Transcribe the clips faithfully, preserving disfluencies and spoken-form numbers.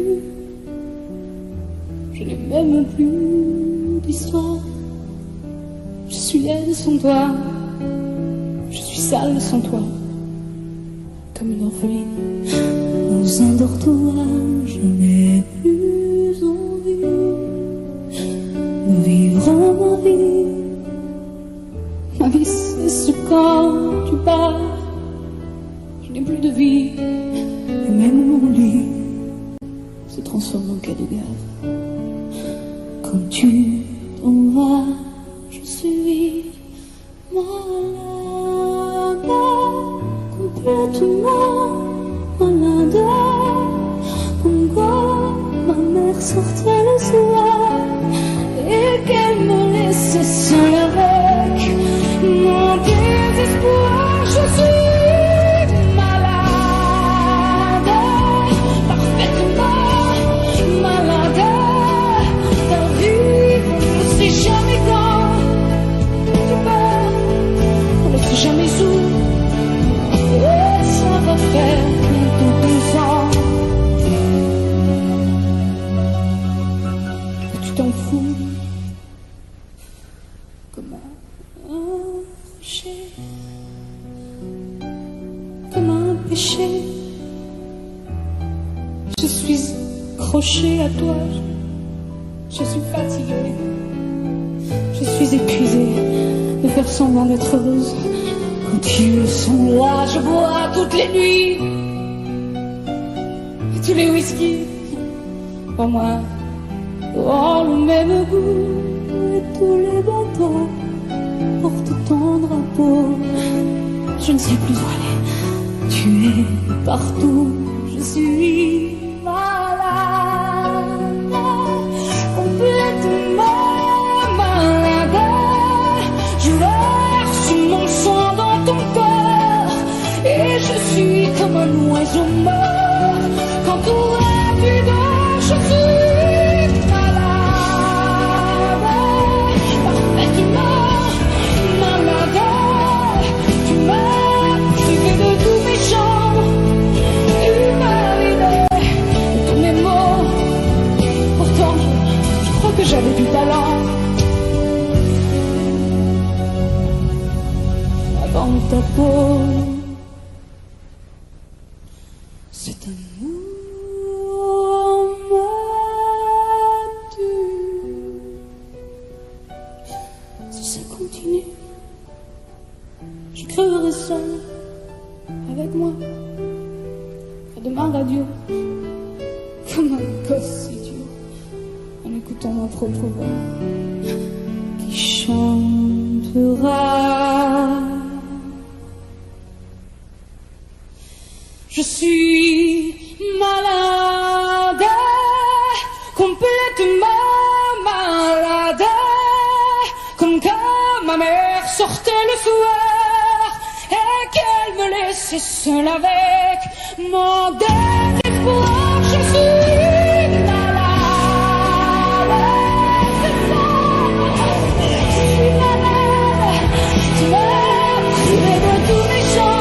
plus, je n'ai même plus d'histoire. Je suis laide sans toi, je suis sale sans toi, comme une orpheline dans un dortoir. Je n'ai plus envie de vivre ma vie. Ma vie c'est ce quand tu pars. Je n'ai plus de vie, et même mon lit se transforme en cas de gare. Quand tu t'en vas, je suis malade, complètement malade. Mon corps, ma mère sortait le soir et qu'elle me laissait seule avec mon désespoir. Je suis jamais sous, et ça va faire bientôt deux ans. Tu t'en fous comme un rocher, comme un péché. Je suis accrochée à toi, je suis fatiguée, je suis épuisée de faire semblant d'être heureuse. Quand ils sont là, je bois toutes les nuits et tous les whisky. Pour moi, oh le même goût, et tous les bateaux portent ton drapeau. Je ne sais plus où aller, tu es partout. Je suis malade, complètement. Je suis comme un oiseau mort quand on a plus de cheveux. Malade, parfaitement malade. Tu m'as privé de tous mes chants et humanisé de tous mes mots. Pourtant, je crois que j'avais du talent. Avant ta peau, c'est amour m'a tué. Si ça continue, je creverai seule avec moi. Et demain radio, comme un gosse idiot, en écoutant ma propre voix qui chantera. Je suis malade, complètement malade, comme quand ma mère sortait le soir et qu'elle me laissait seule avec mon désespoir. Je suis malade, c'est moi, je suis malade, tu m'as privé de tous mes chants.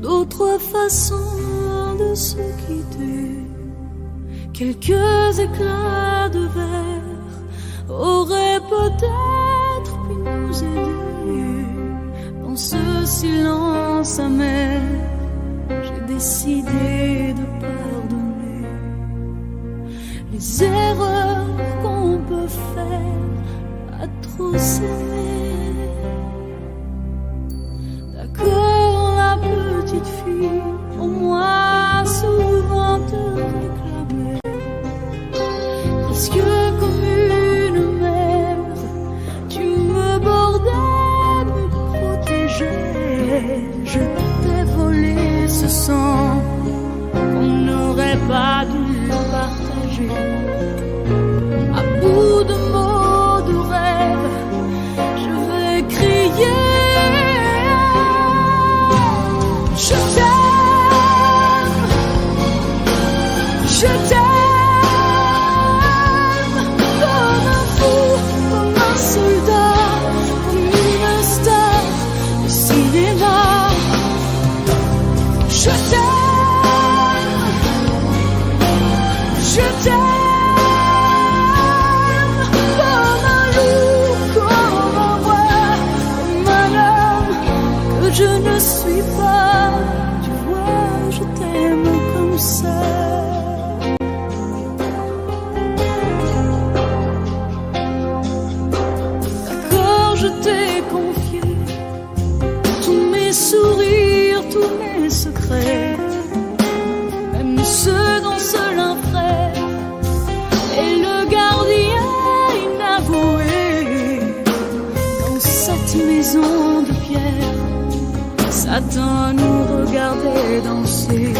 D'autres façons de se quitter, quelques éclats de verre auraient peut-être pu nous aider. Dans ce silence amer, j'ai décidé de pardonner les erreurs qu'on peut faire s'aimer. D'accord, la petite fille, on m'a souvent te réclamé, presque comme une mère, tu me bordais, me protégeais. Je t'ai volé ce sang qu'on n'aurait pas dû partager. De pierre, Satan nous regardait danser.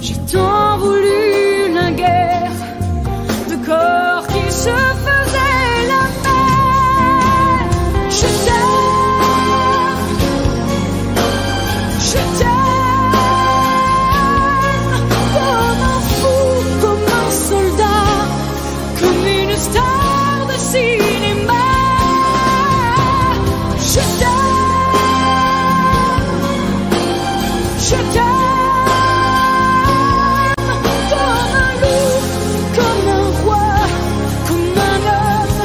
J'ai tant voulu la guerre de corps qui se faisait la paix. Je t'aime, je t'aime, comme un fou, comme un soldat, comme une star de cinéma. Je t'aime, je t'aime, comme un loup, comme un roi, comme un homme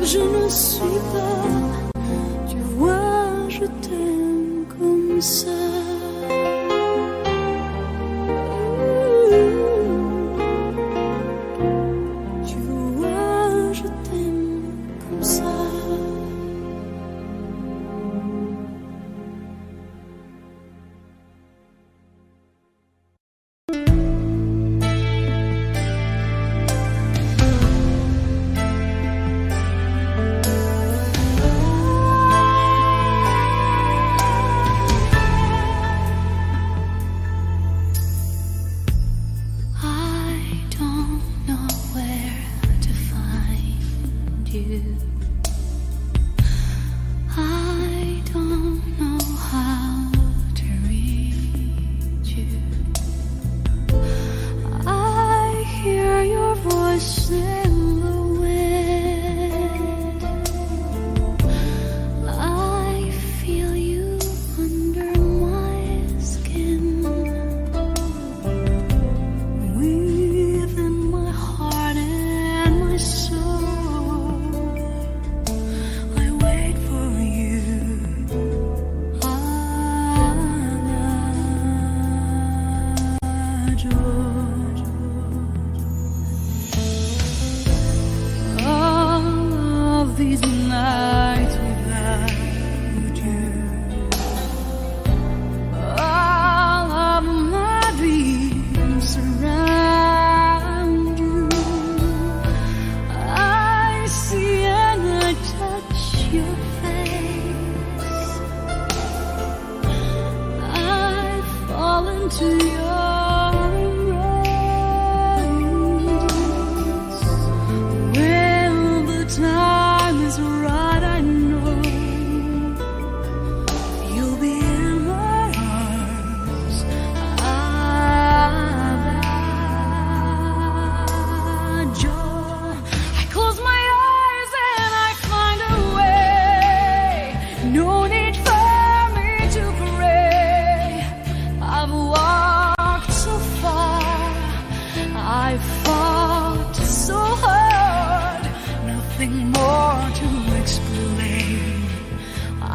que je ne suis pas. Tu vois, je t'aime comme to you.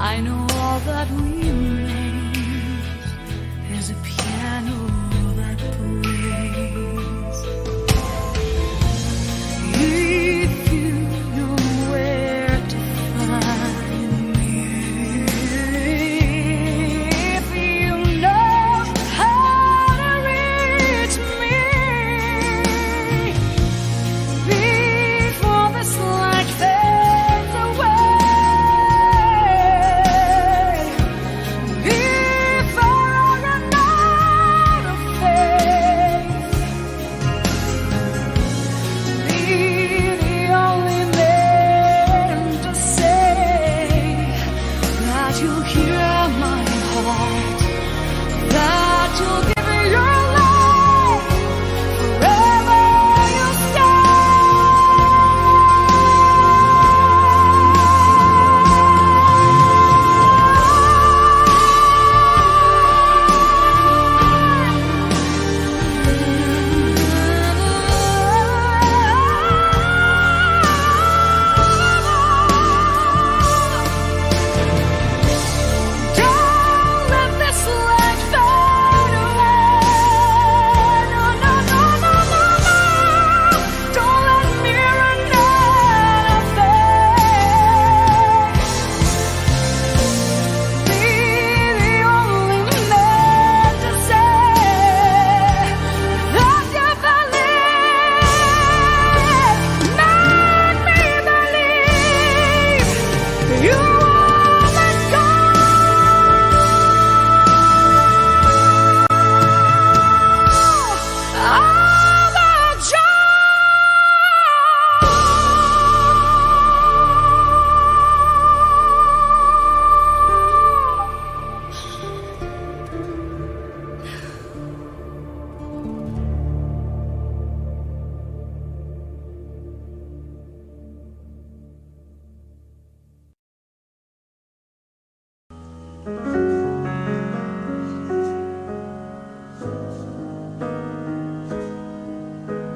I know all that remains is a piano that plays. If you know where to find me, if you know how to reach me, before this light fades away, before I run out of faith, be the only man to say that you'll hear my heart, that you'll give me your life wherever you stay. Don't let this light fade away. No, no, no, no, no, no. Don't let me run out of faith.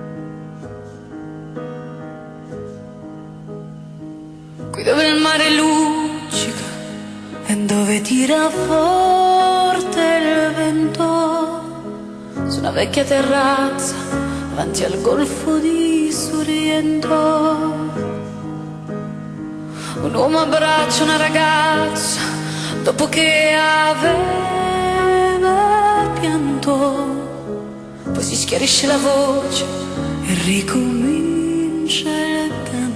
Be the only man to say that you believe. Make me believe you are my God. I'm a child. Qui dove il mare luccica e dove tira forte il vento, su una vecchia terrazza davanti al golfo di Sorrento, un uomo abbraccia una ragazza dopo che aveva pianto, poi si schiarisce la voce e ricomincia il canto.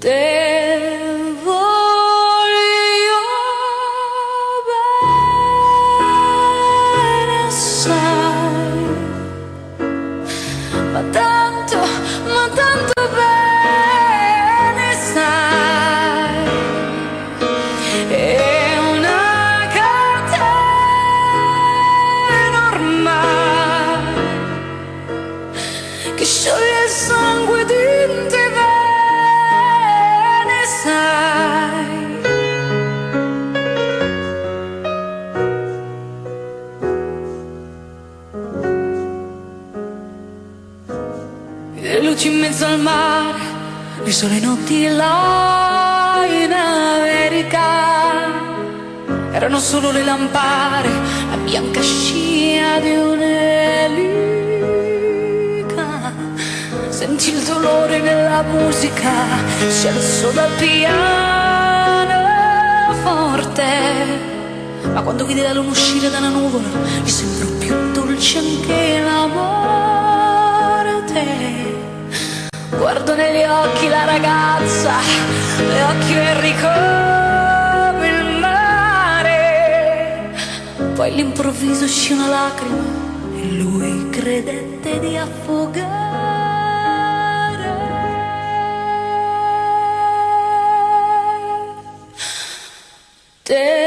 Te voglio bene, sai, ma tanto, ma tanto bene, sai, è una carta normale che scioglie il sangue di te. In mezzo al mare, le sole notti là in America erano solo le lampade, la bianca scia di un'elica. Senti il dolore della musica, si alzò dal piano forte, ma quando vide la luna uscire da una nuvola, gli sembrò più dolce anche la morte. Guardo negli occhi la ragazza, le occhi Enrico, il mare. Poi all'improvviso uscì una lacrima e lui credette di affogare. Te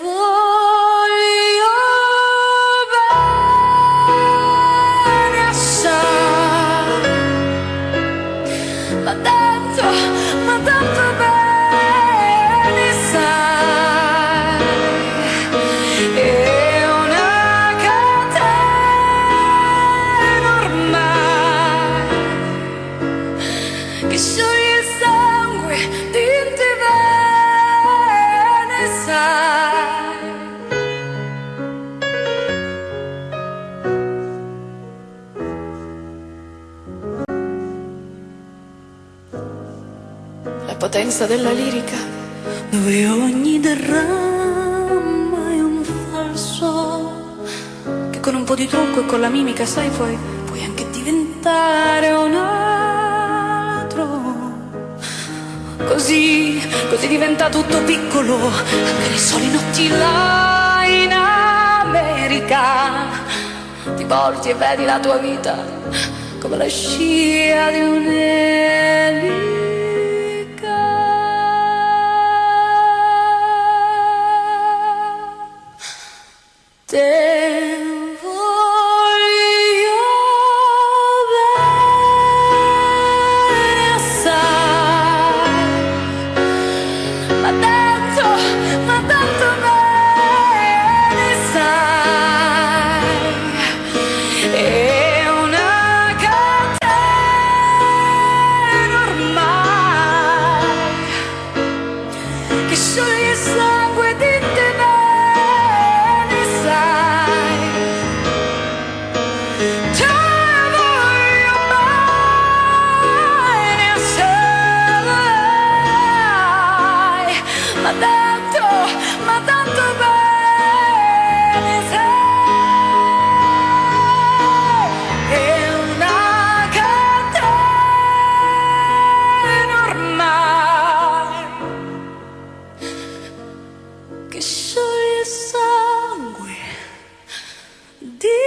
voglio bene assai, ma tanto, ma tanto bene sai, è una carta normale che scioglie il sangue. potenza della lirica, dove ogni derrama è un falso, che con un po' di trucco e con la mimica, sai, poi puoi anche diventare un altro. Così, così diventa tutto piccolo, anche le soli notti là in America. Ti porti e vedi la tua vita come la scia di un'elica. Te voglio bene assai, ma tanto, ma tanto bene sai. È una catena ormai che scioglie il sangue di te.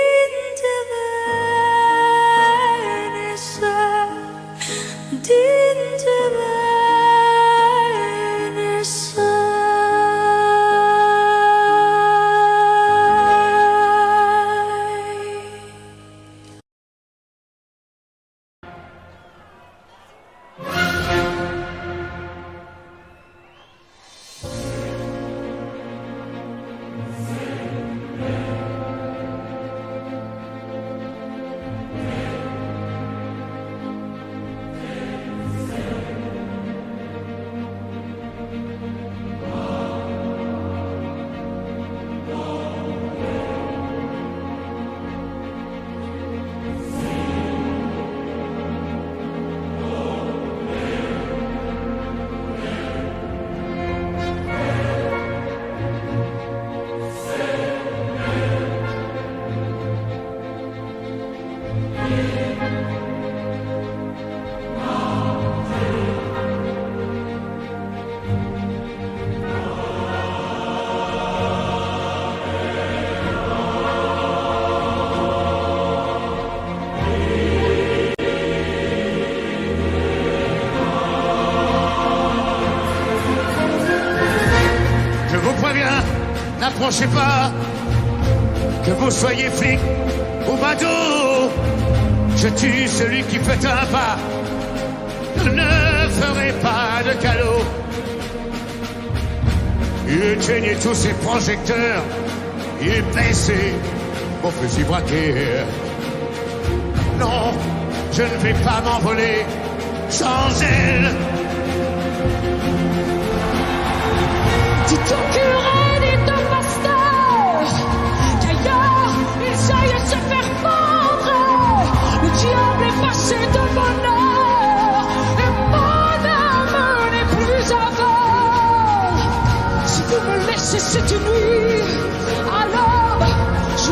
N'approchez pas, que vous soyez flic ou badaud, je tue celui qui fait un pas, je ne ferai pas de cadeau. Éteignez tous ces projecteurs, et baissez mon fusil braqué. Non, je ne vais pas m'envoler sans elle. Tu t'encules. C'est de bonheur, et mon âme n'est plus aveugle. Si vous me laissez cette nuit, alors je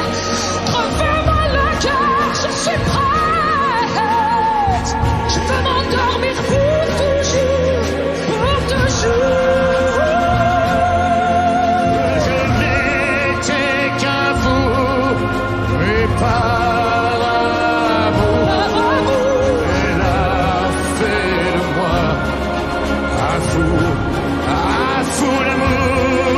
refermer la gare, je suis prête. Je veux m'endormir pour toujours, pour toujours. Je n'étais qu'un fou et par amour, elle a fait de moi un fou, un fou d'amour.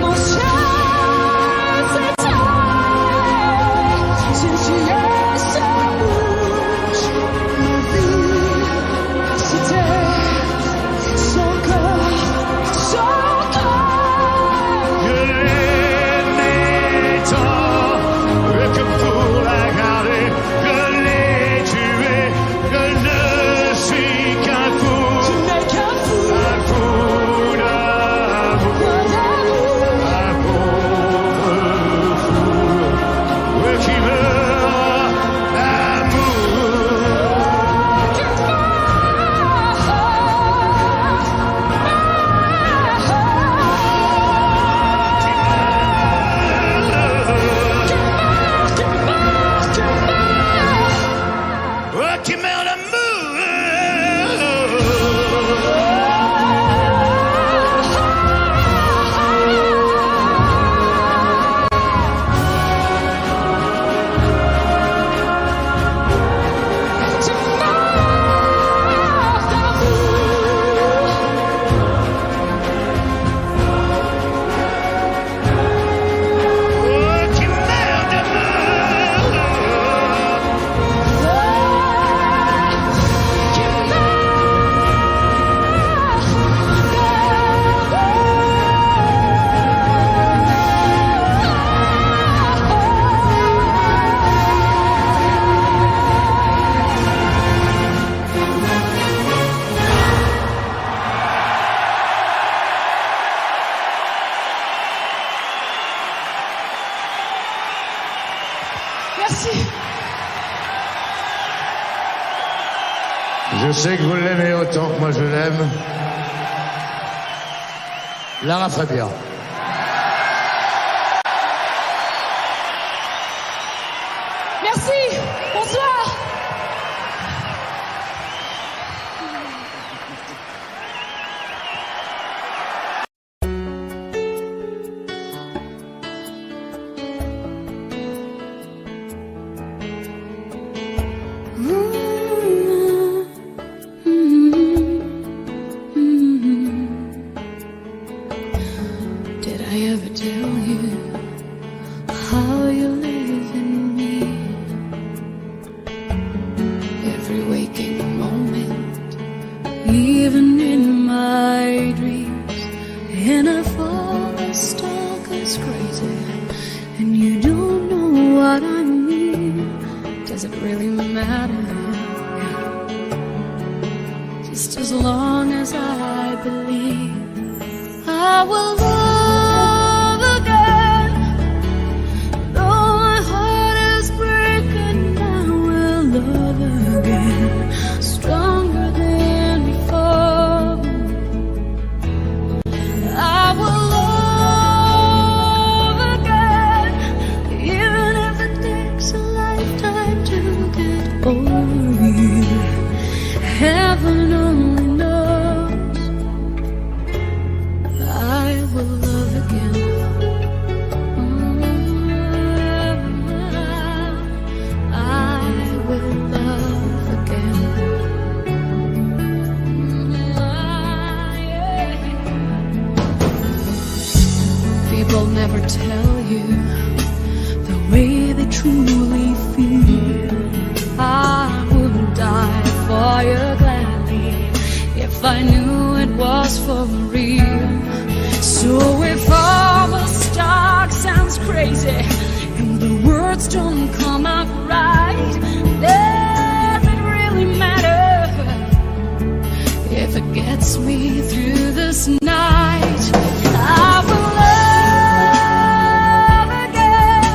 Mon chat s'éteint, j'ai tué sa bouche. Ma vie, c'était son corps, son corps. Je l'aimais tant que pour la garder, je l'ai tuée. Je ne suis qu'un fou, Tu n'es qu'un fou, un fou d'amour, un d'amour, un pauvre fou qui veut l'amour. Quelque part, quelque part, quelque part. Oh, qui meurt l'amour. Tu meurs d'amour. Oh, qui meurt d'amour. Tu meurs d'amour. Merci. Je sais que vous l'aimez autant que moi je l'aime. Lara Fabian. Merci. Bonsoir. Did I ever tell you how you're leaving me? Every waking moment, even in my dreams, and I fall a stalker's crazy, and you don't know what I mean. Does it really matter? Just as long as I believe, I will love again. Though my heart is broken, I will love again. Stronger than before, I will love again. Even if it takes a lifetime to get over you. Heaven only knows. I will love again. Mm, I will love again. Mm, yeah. People never tell you the way they truly feel. I would die for you gladly if I knew it was for real. So if all the talk sounds crazy and the words don't come out right, does it really matter if it gets me through this night? I will love again.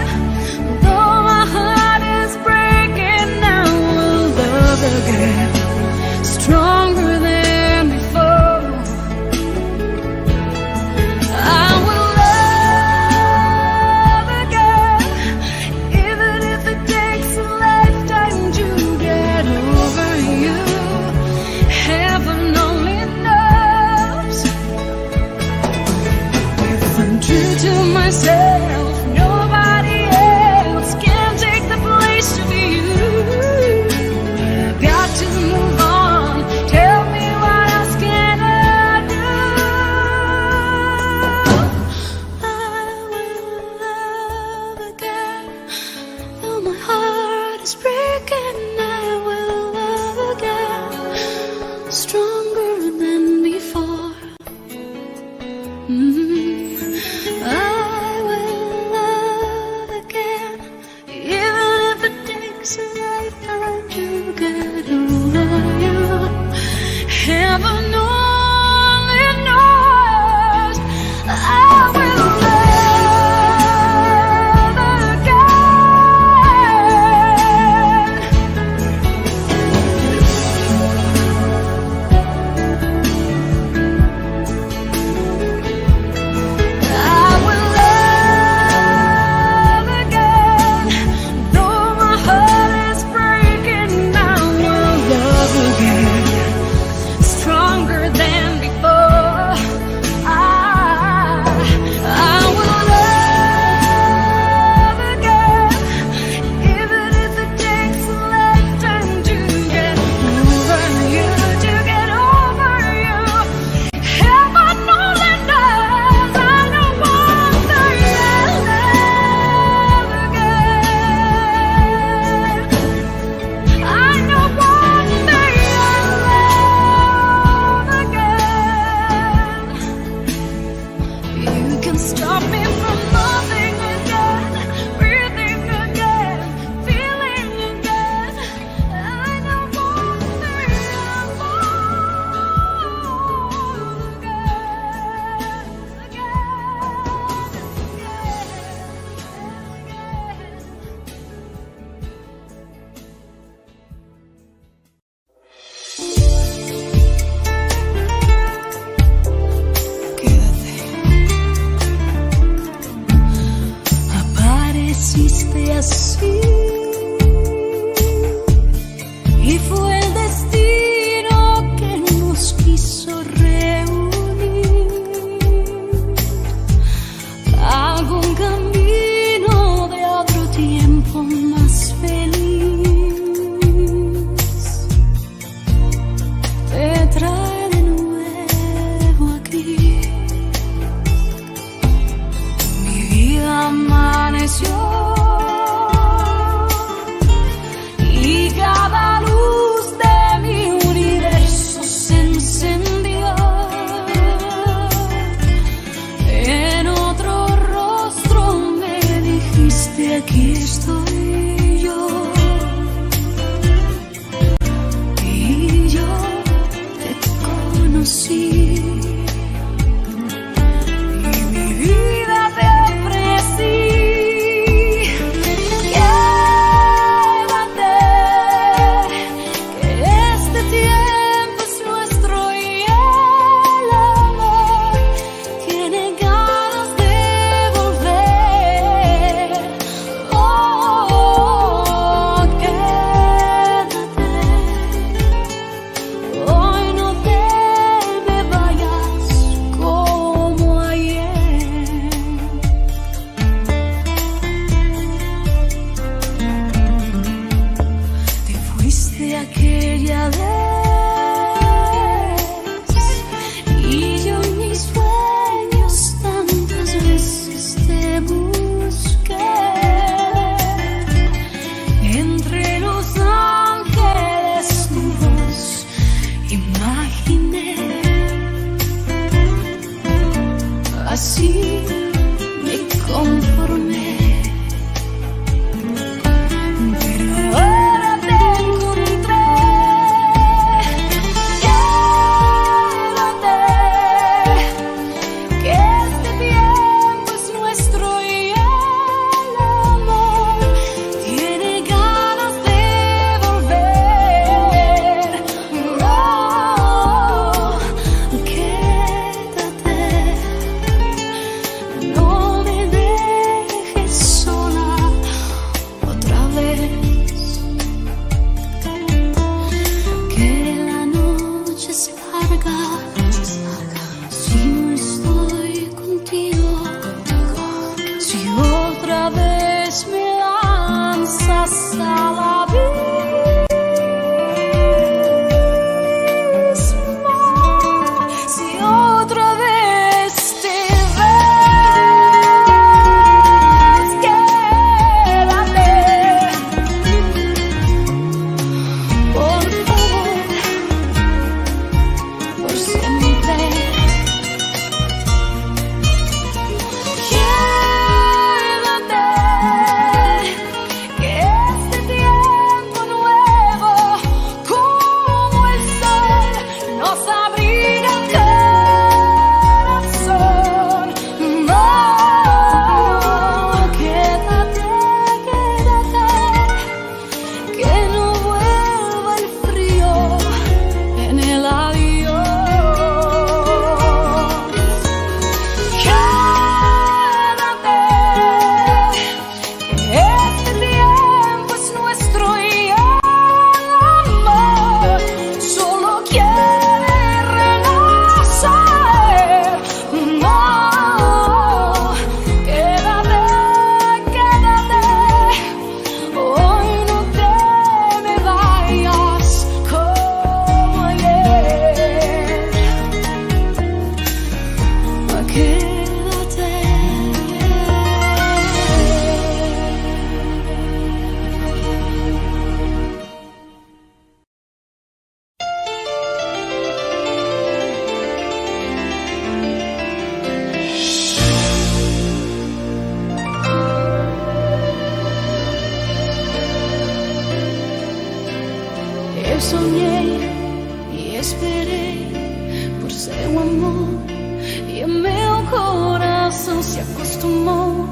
não se acostumou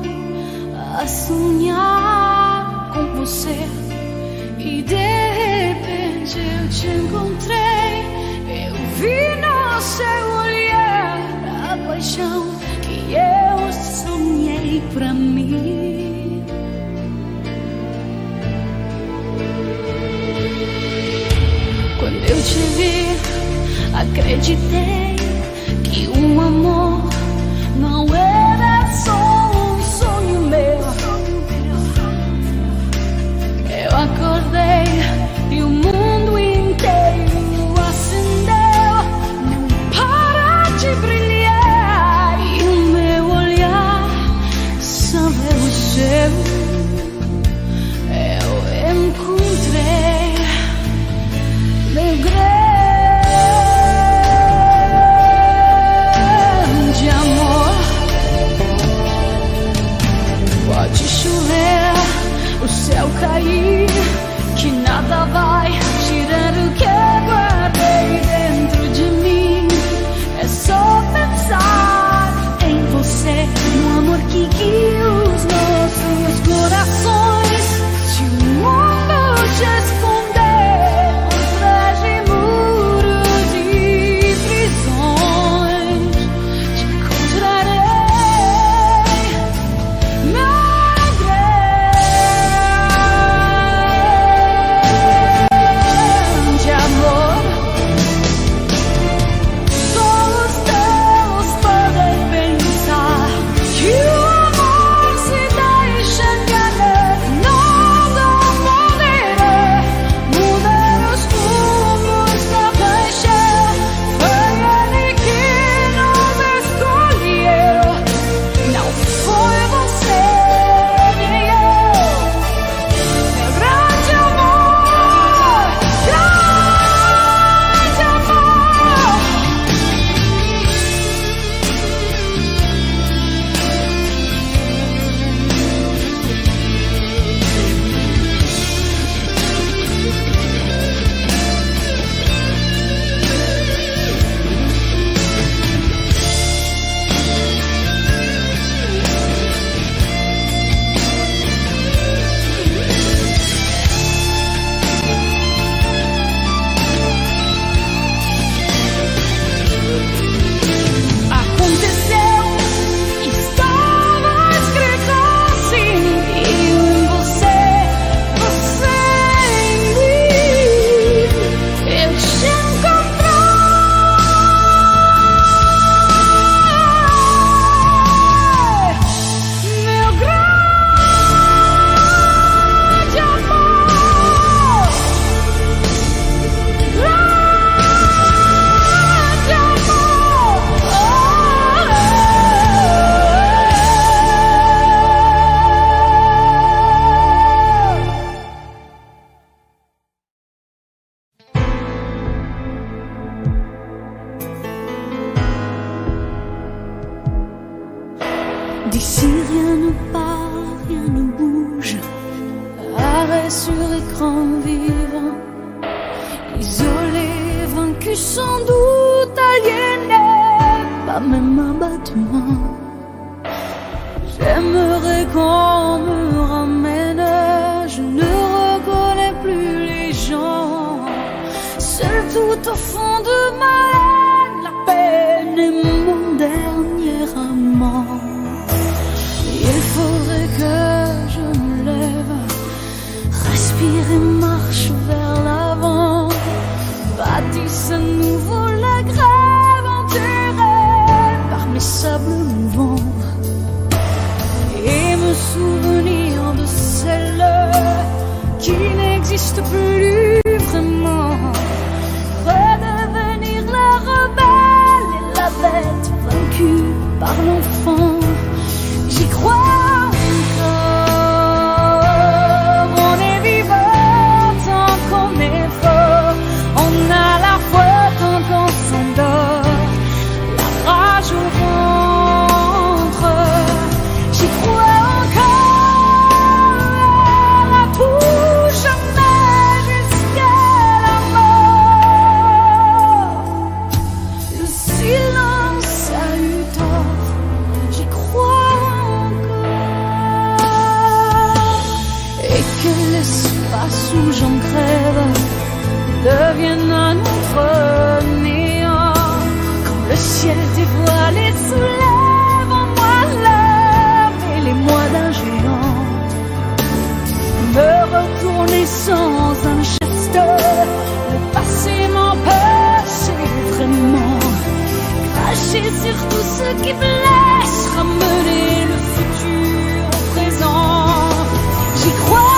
a sonhar com você. E de repente eu te encontrei, eu vi no seu olhar a paixão que eu sonhei pra mim. Quando eu te vi, acreditei que um amor não era só um sonho meu. Eu acordei e o mundo inteiro acendeu. Não para de brilhar e o meu olhar só é o seu. Eu encontrei meu grande o céu cair, que nada vai tirar o que eu guardei dentro de mim. É só pensar em você, no amor que guia os nossos corações. Se o mundo te esconder atrás de muros e prisões, te encontrarei. D'ici rien ne part, rien ne bouge. Arrêt sur écran vivant. Isolé, vaincu sans doute, aliéné, pas même un battement. J'aimerais qu'on me ramène. Je ne reconnais plus les gens. Seul tout au fond de ma haine, la peine est mon dernier amant. Faudrait que je me lève, respire et marche vers l'avant, bâtisse à nouveau la grève enterrée par mes sables mouvants, et me souvenir de celle qui n'existe plus vraiment. Redevenir la rebelle et la bête vaincue par l'enfant. J'y crois. ciel dévoilé soulève en moi l'âme et l'émoi d'un géant. Me retourner sans un geste, le passé m'empêcher vraiment. Cracher sur tout ce qui blesse, ramener le futur au présent. J'y crois.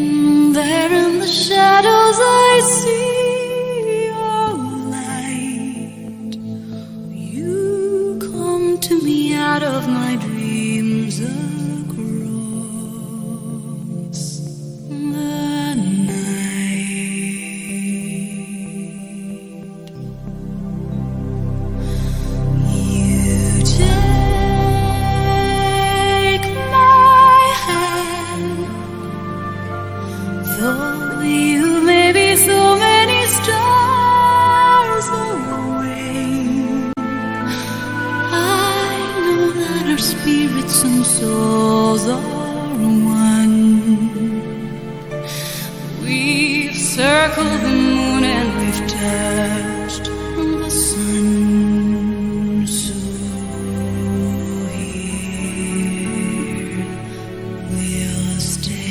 Mm, there in the shadows I see your light. You come to me out of my dreams across the night. You just though you may be so many stars away, I know that our spirits and souls are one. We've circled the moon and we've touched the sun. So here we'll stay.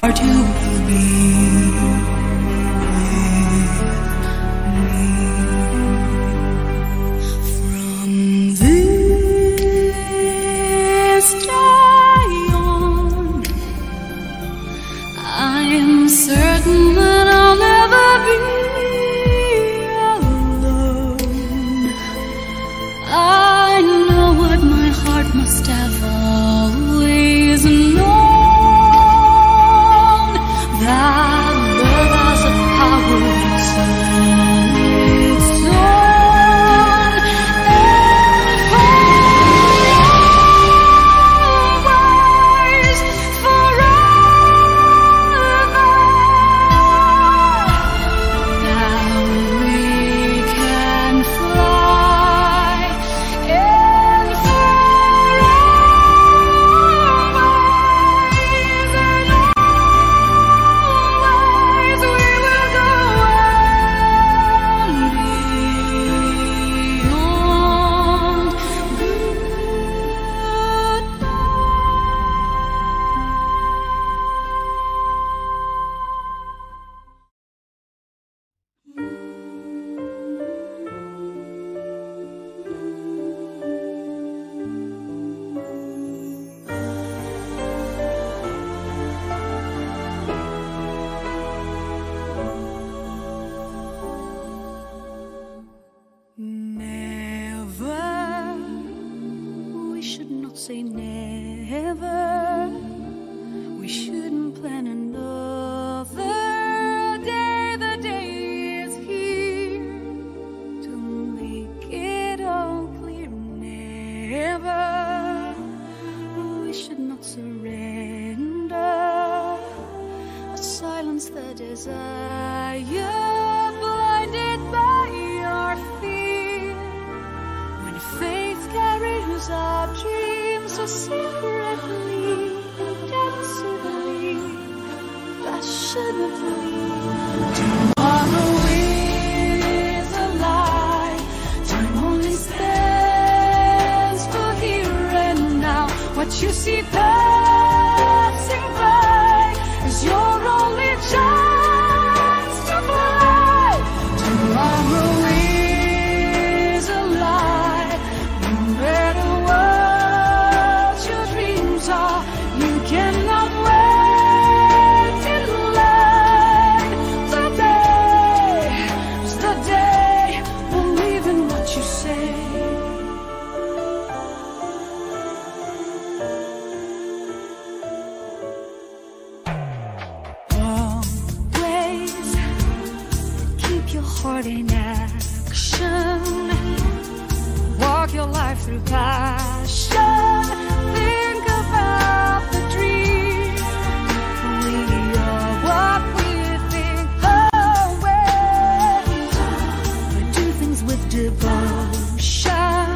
Heart, you will be. Say never. We shouldn't plan another day. The day is here to make it all clear. Never. We should not surrender or silence the desire. Secretly, intensively, passionately. Heart in action, walk your life through passion, think about the dream, we are what we think, oh, well, we do things with devotion,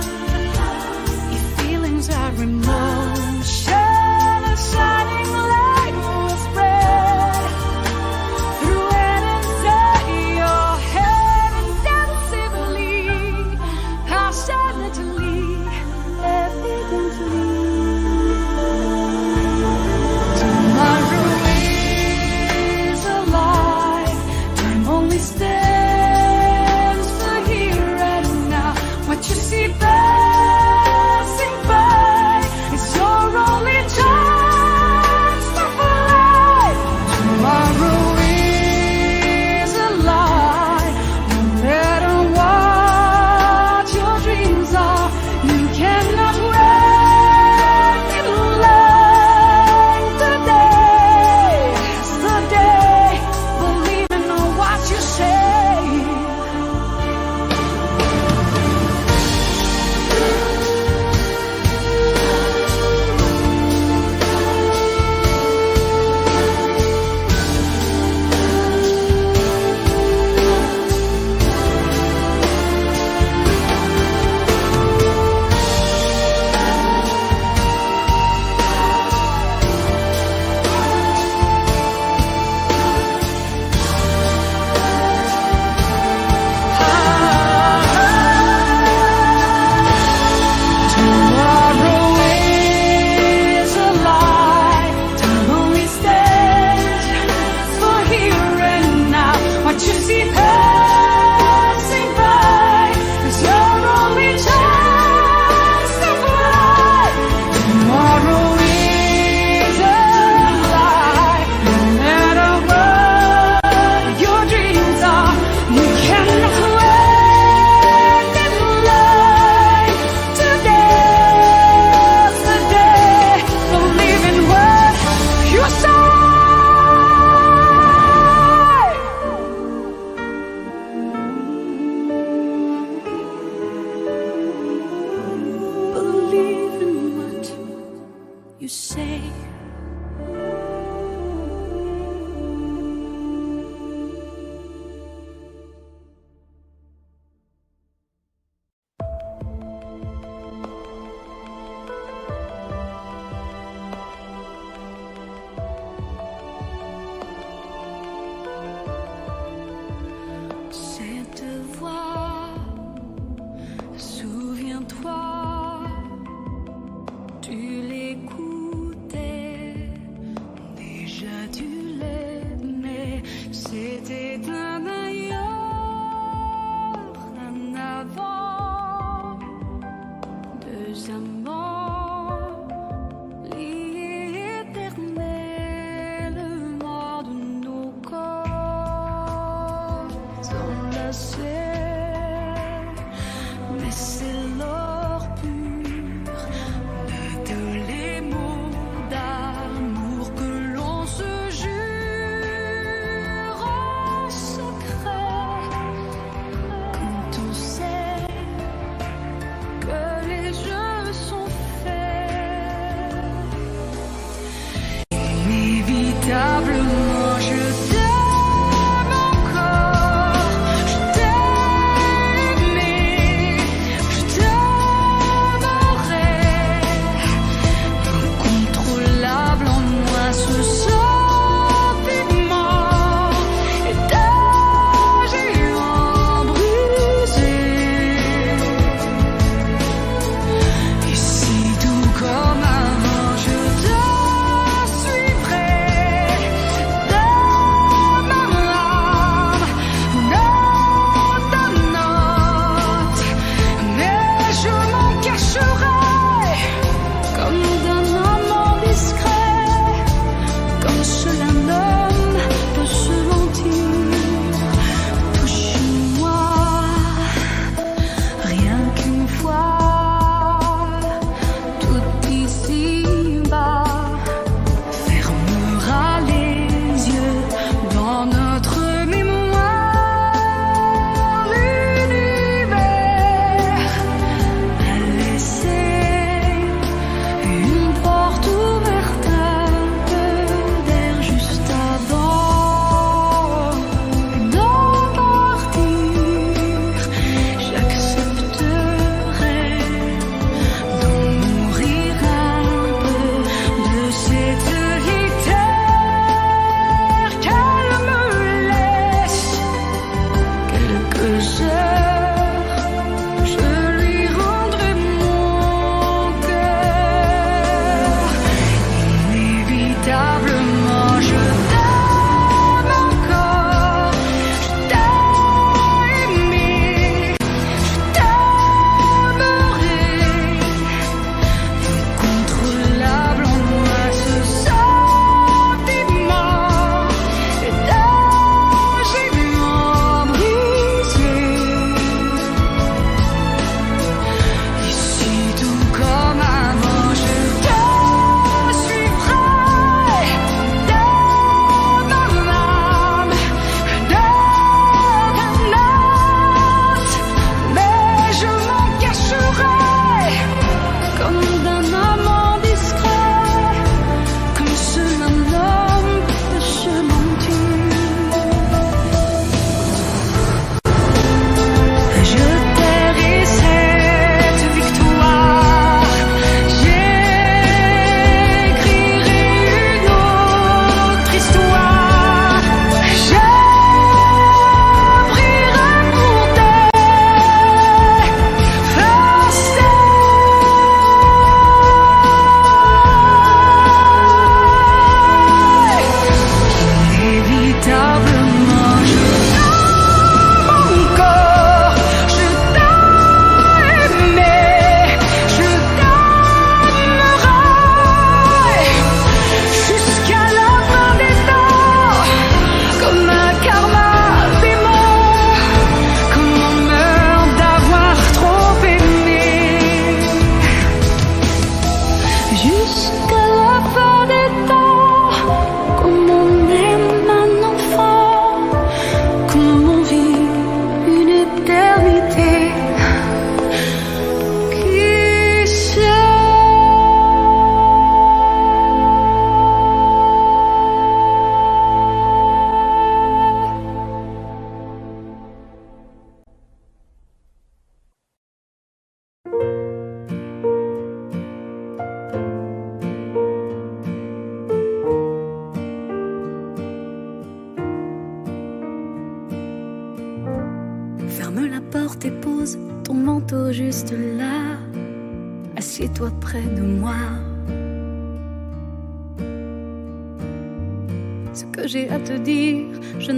Je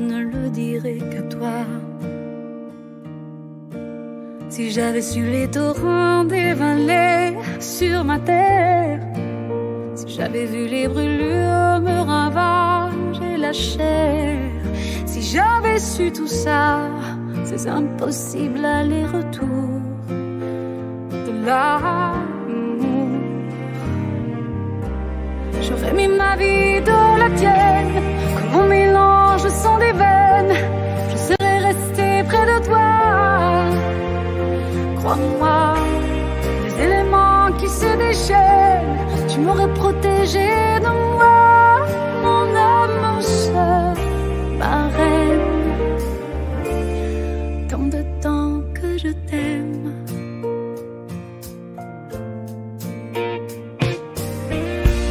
ne le dirai qu'à toi. Si j'avais su les torrents des vallées sur ma terre, si j'avais vu les brûlures me ravager la chair, si j'avais su tout ça, ces impossibles allers-retours de l'amour, j'aurais mis ma vie dans la tienne, comme on mélange sans des veines, je serais restée près de toi. Crois-moi, les éléments qui se déchaînent, tu m'aurais protégé de moi, mon âme, mon seul, ma reine. Tant de temps que je t'aime.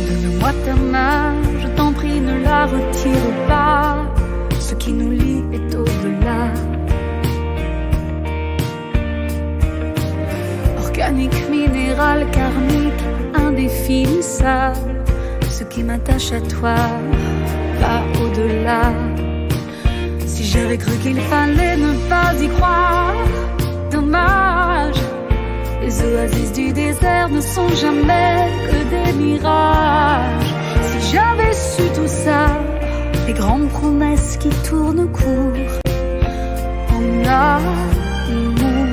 Donne-moi ta main, je t'en prie, ne la retire pas. Ce qui nous lie est au-delà. Organique, minéral, karmique, indéfinissable. Ce qui m'attache à toi va au-delà. Si j'avais cru qu'il fallait ne pas y croire, dommage. Les oasis du désert ne sont jamais que des mirages. Si j'avais su tout ça, les grandes promesses qui tournent court en amour,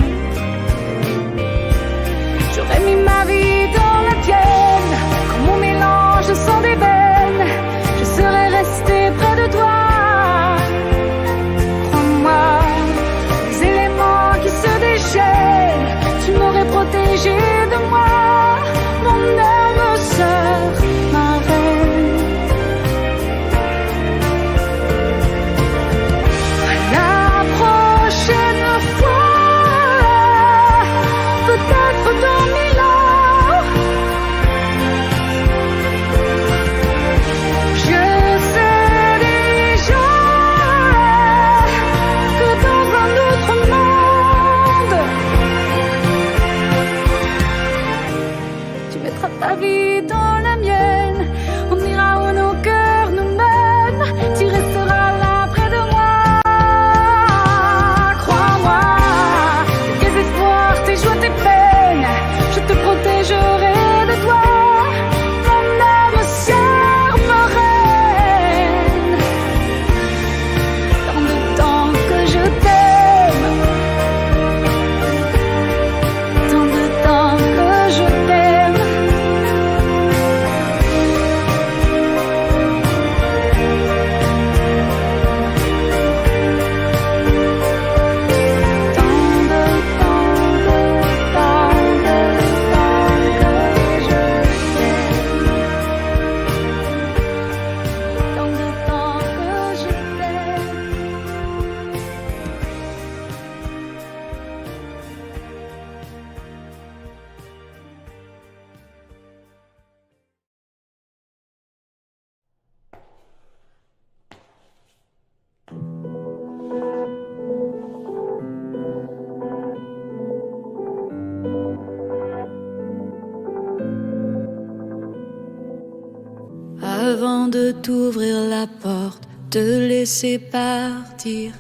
j'aurais mis ma vie dans la tienne, comme on mélange sans des veines, je serais restée près de toi. Crois-moi, les éléments qui se déchaînent, tu m'aurais protégée de moi, mon âme sœur, ma reine. À la prochaine fois, peut-être dans mille ans, je sais déjà que dans un autre monde, tu mettras ta vie dans la mienne, on ira où nos cœurs nous mènent, tu resteras là près de moi. Crois-moi, tes espoirs, tes joies, tes peines, je te protégerai de toi, mon âme sœur, ma reine. Tant de temps que je t'aime, tant de temps que je t'aime. Avant de t'ouvrir la porte, te laisser partir,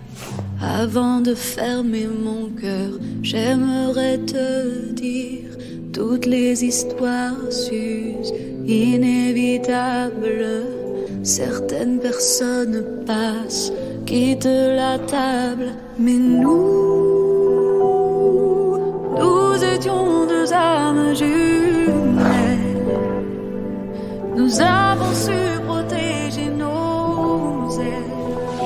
avant de fermer mon cœur, j'aimerais te dire, toutes les histoires s'usent, inévitables. Certaines personnes passent, quittent la table, mais nous, nous étions deux âmes jumelles. Nous avons su protéger nos ailes,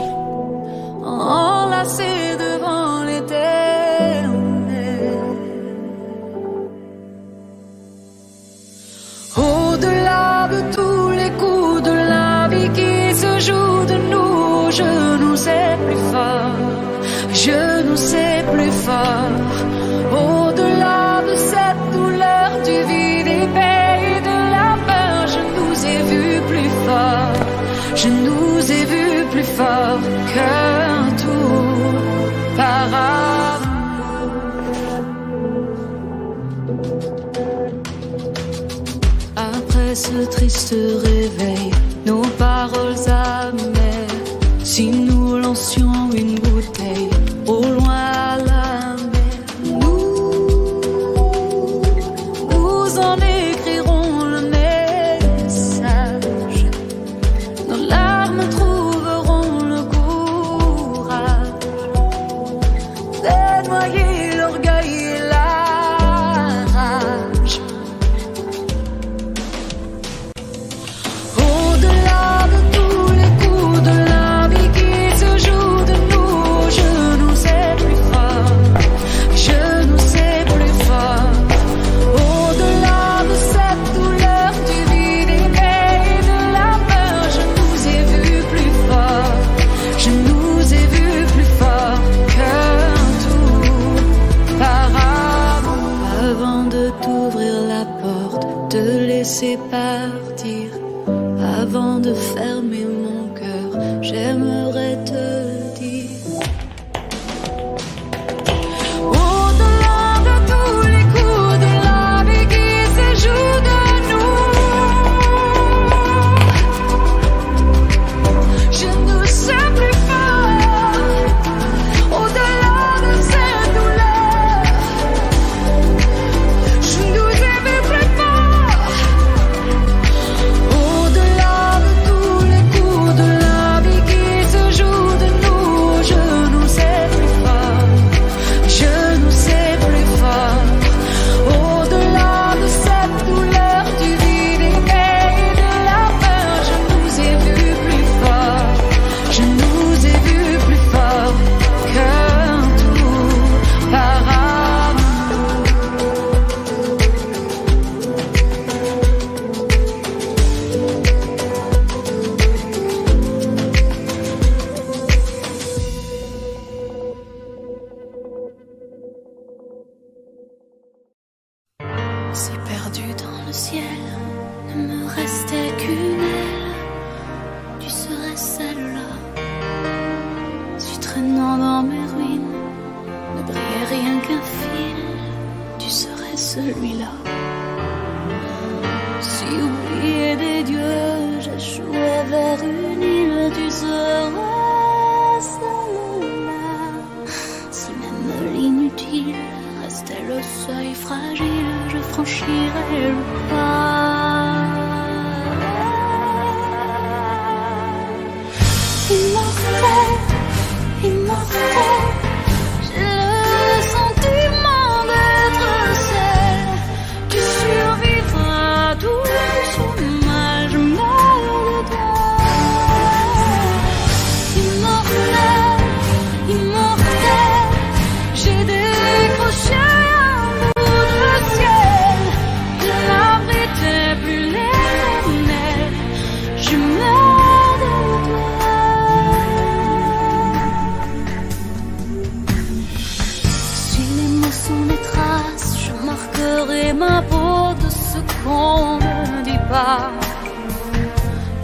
enlacées devant l'éternel. Au-delà de tous les coups de la vie qui se joue de nous, je nous sais plus fort, je nous sais plus fort. Au-delà de cette douleur du vide épais, je nous ai vus plus fort qu'un tour par amour. Après ce triste réveil, nos paroles amères, si nous lancions une bouteille au loin à la mer, nous laisser partir avant de fermer mon cœur. J'aimerais te dire. Si perdu dans le ciel, ne me restait qu'une aile, tu serais celle-là. Si traînant dans mes ruines, ne brillait rien qu'un fil, tu serais celui-là. Si oublié des dieux, j'échouais vers une île, tu serais celle-là. Si même l'inutile restait le seuil fragile, je franchirai le pas. Immortel, immortel, j'ai le sentiment d'être celle qui survivra à tout son mal. Je meurs de toi. Immortel, immortel, j'ai décroché. Ma peau de ce qu'on ne dit pas,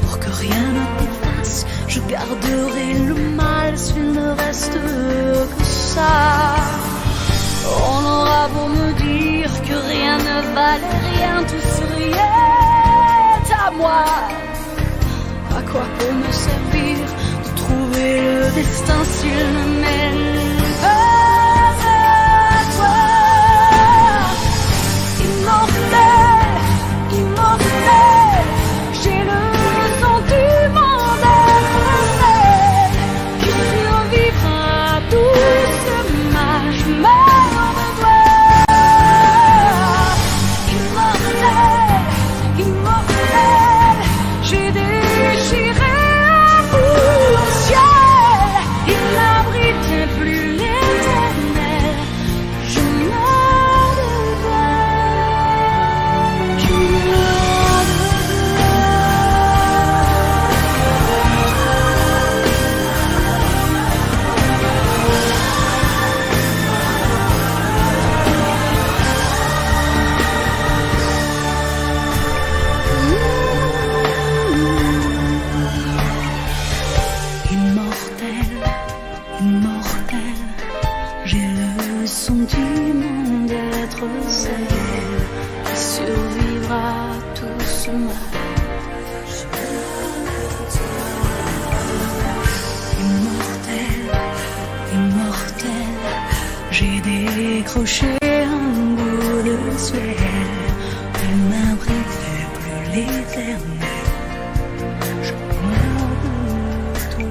pour que rien ne t'efface, je garderai le mal s'il ne reste que ça. On aura beau me dire que rien ne valait rien, tout souriait à moi. À quoi peut me servir de trouver le destin s'il ne m'aime pas? Décrocher un bout de ciel, plus ma brille, plus l'éternel. Je meurs de toi.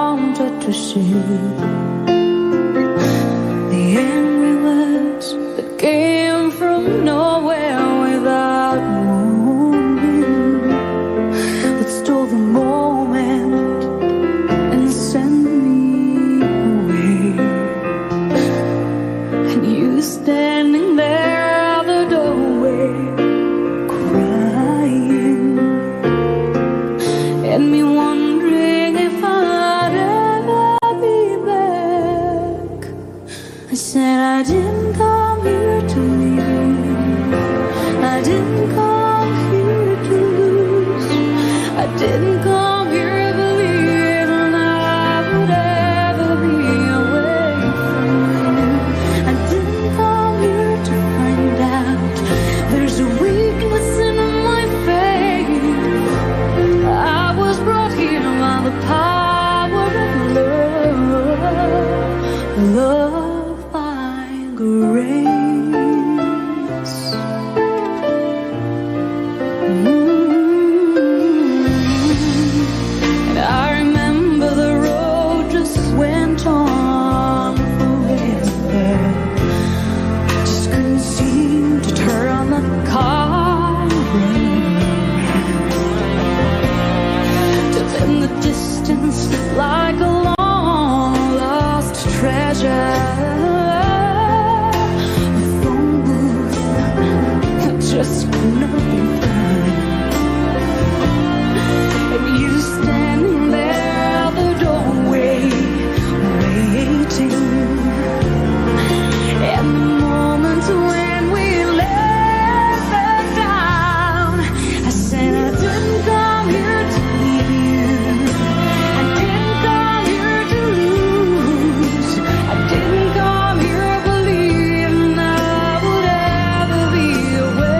wanted to see. The angry words that came from nowhere without warning, that stole the moment and sent me away. And you standing there at the doorway, crying, and me wondering that I didn't come here to leave you. I didn't come here to lose. I didn't come here believing I would ever be away from you. I didn't come here to find out there's a weakness in my faith. I was brought here by the power of love. Love. Grace. Mm-hmm. And I remember the road just went on forever. Just couldn't seem to turn the car around. To thin the distance like a long lost treasure. Just nothing fine. And you standing there at the doorway, waiting. And the moment when we let her down, I said I didn't come here to leave you. I didn't come here to lose. I didn't come here believing I would ever be away.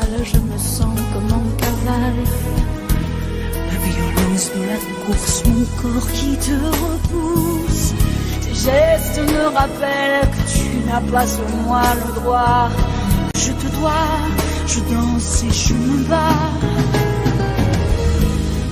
salle, je me sens comme en cavale. La violence de la course, mon corps qui te repousse. Tes gestes me rappellent que tu n'as pas sur moi le droit. Je te dois, je danse et je me bats.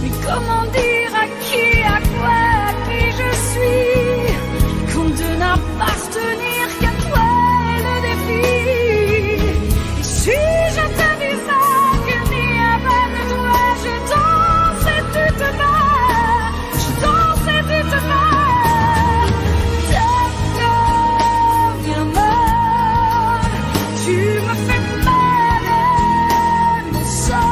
Mais comment dire à qui, à quoi, à qui je suis, qu'on ne n'appartenir qu'à toi est le défi. Et suis-je t'avisant que ni avant de toi je danse et tu te bats, je danse et tu te bats. D'accord, viens mort, tu me fais mal, mon sang.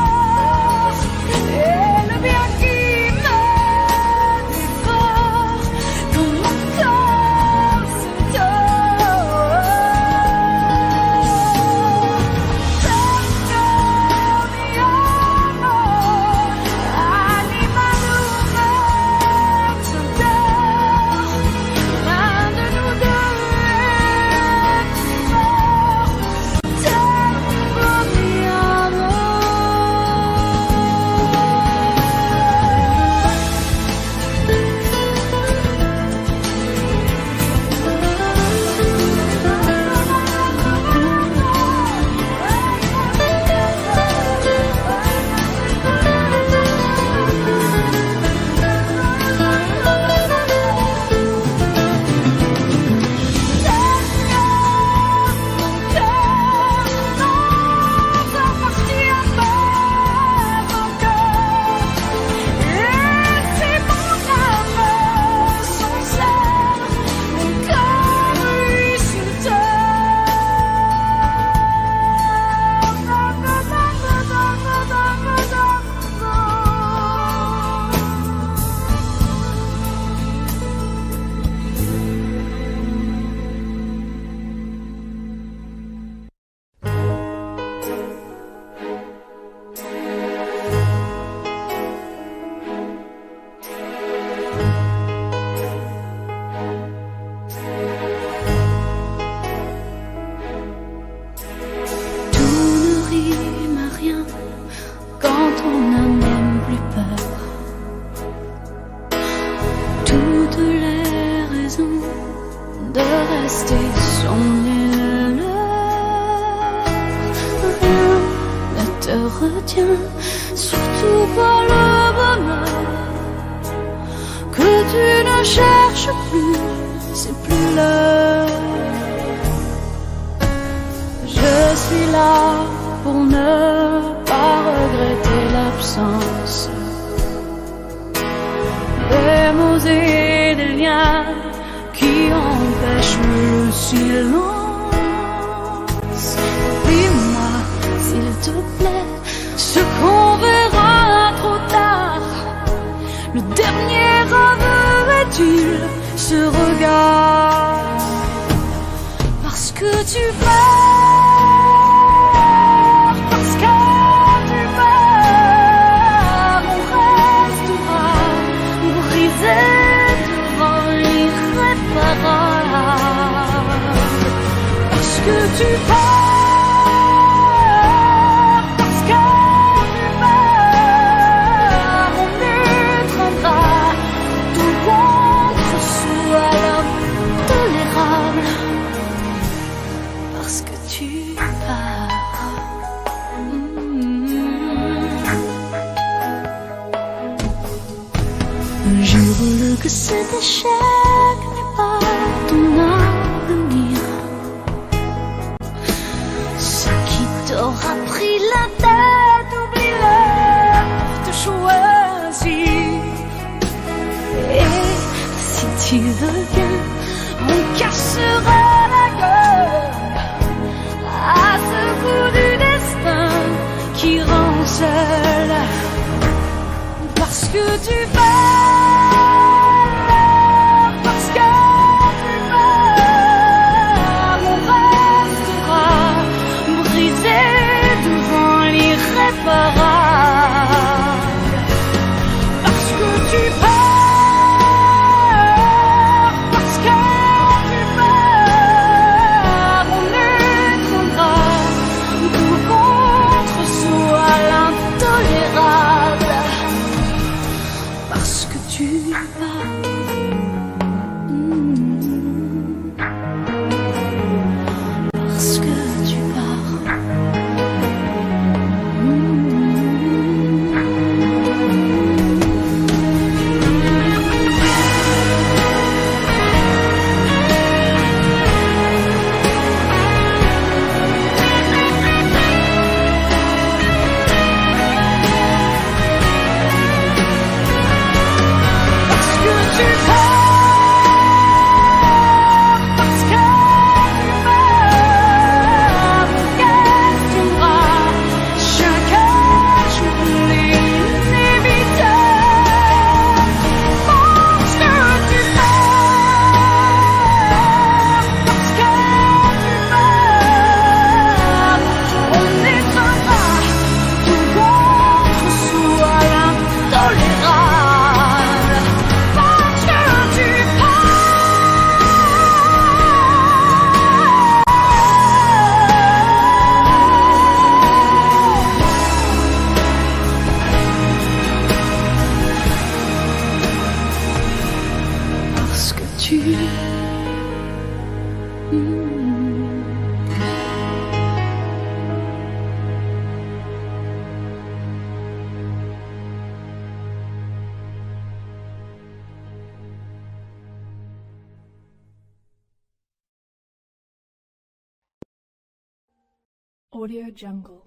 Audio Jungle.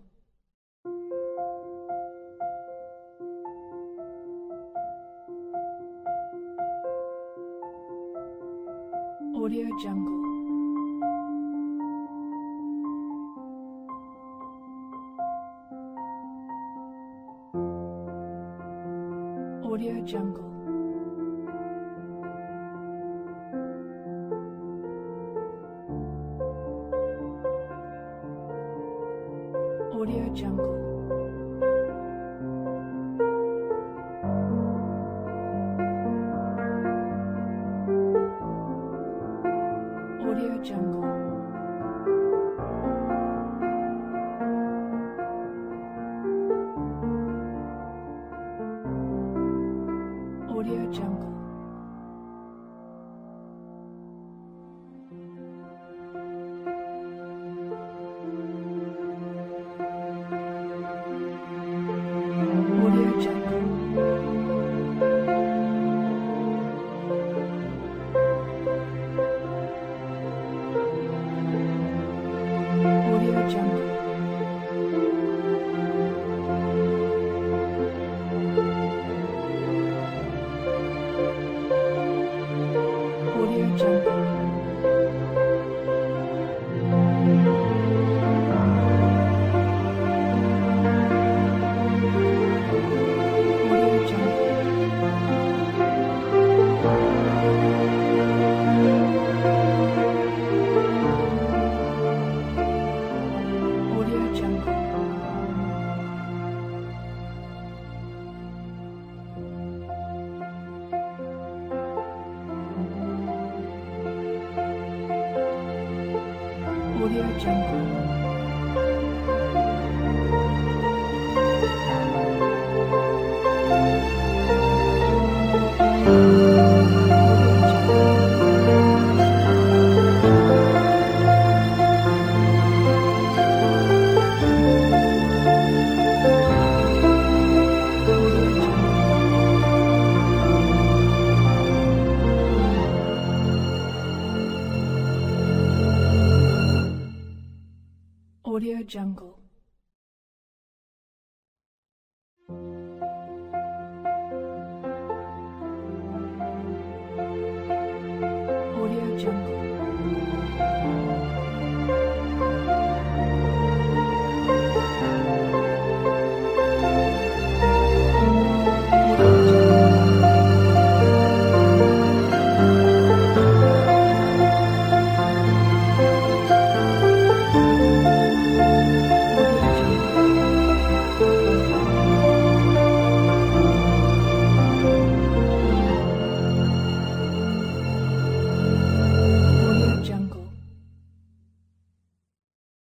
Audio Jungle. Audio Jungle. Audio Jungle. Audio Jungle. Audio Jungle. Audio Jungle. Audio Jungle. Audio Jungle. Audio Jungle. Audio Jungle. Audio Jungle.